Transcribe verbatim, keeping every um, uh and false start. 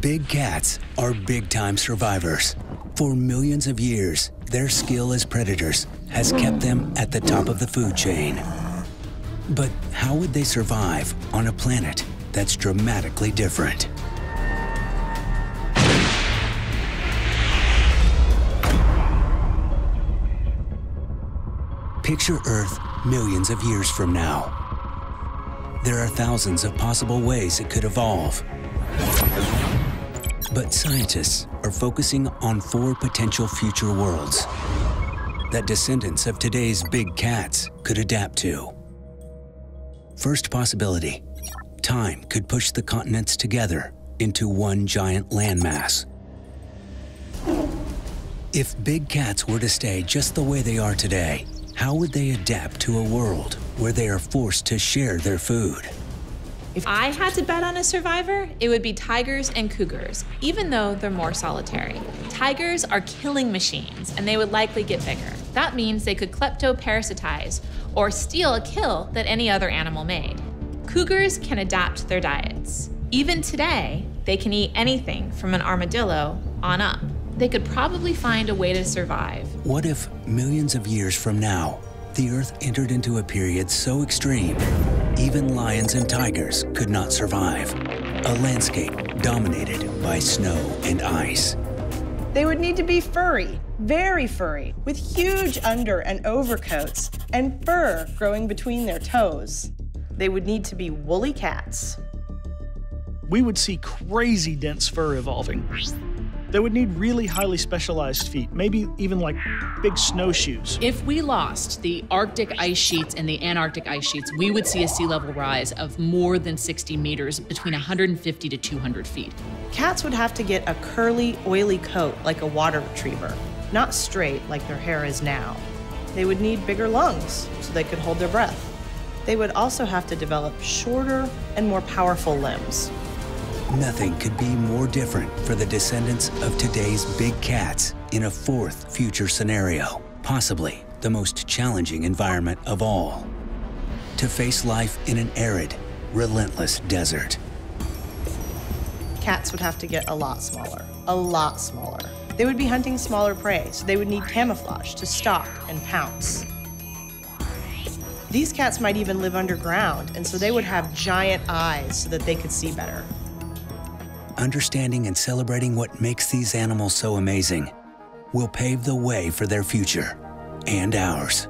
Big cats are big-time survivors. For millions of years, their skill as predators has kept them at the top of the food chain. But how would they survive on a planet that's dramatically different? Picture Earth millions of years from now. There are thousands of possible ways it could evolve. But scientists are focusing on four potential future worlds that descendants of today's big cats could adapt to. First possibility, time could push the continents together into one giant landmass. If big cats were to stay just the way they are today, how would they adapt to a world where they are forced to share their food? If I had to bet on a survivor, it would be tigers and cougars, even though they're more solitary. Tigers are killing machines, and they would likely get bigger. That means they could kleptoparasitize or steal a kill that any other animal made. Cougars can adapt their diets. Even today, they can eat anything from an armadillo on up. They could probably find a way to survive. What if millions of years from now, the Earth entered into a period so extreme, even lions and tigers could not survive? A landscape dominated by snow and ice. They would need to be furry, very furry, with huge under and overcoats and fur growing between their toes. They would need to be woolly cats. We would see crazy dense fur evolving. They would need really highly specialized feet, maybe even like big snowshoes. If we lost the Arctic ice sheets and the Antarctic ice sheets, we would see a sea level rise of more than sixty meters, between one hundred fifty to two hundred feet. Cats would have to get a curly, oily coat like a water retriever, not straight like their hair is now. They would need bigger lungs so they could hold their breath. They would also have to develop shorter and more powerful limbs. Nothing could be more different for the descendants of today's big cats in a fourth future scenario, possibly the most challenging environment of all. To face life in an arid, relentless desert. Cats would have to get a lot smaller, a lot smaller. They would be hunting smaller prey, so they would need camouflage to stalk and pounce. These cats might even live underground, and so they would have giant eyes so that they could see better. Understanding and celebrating what makes these animals so amazing will pave the way for their future and ours.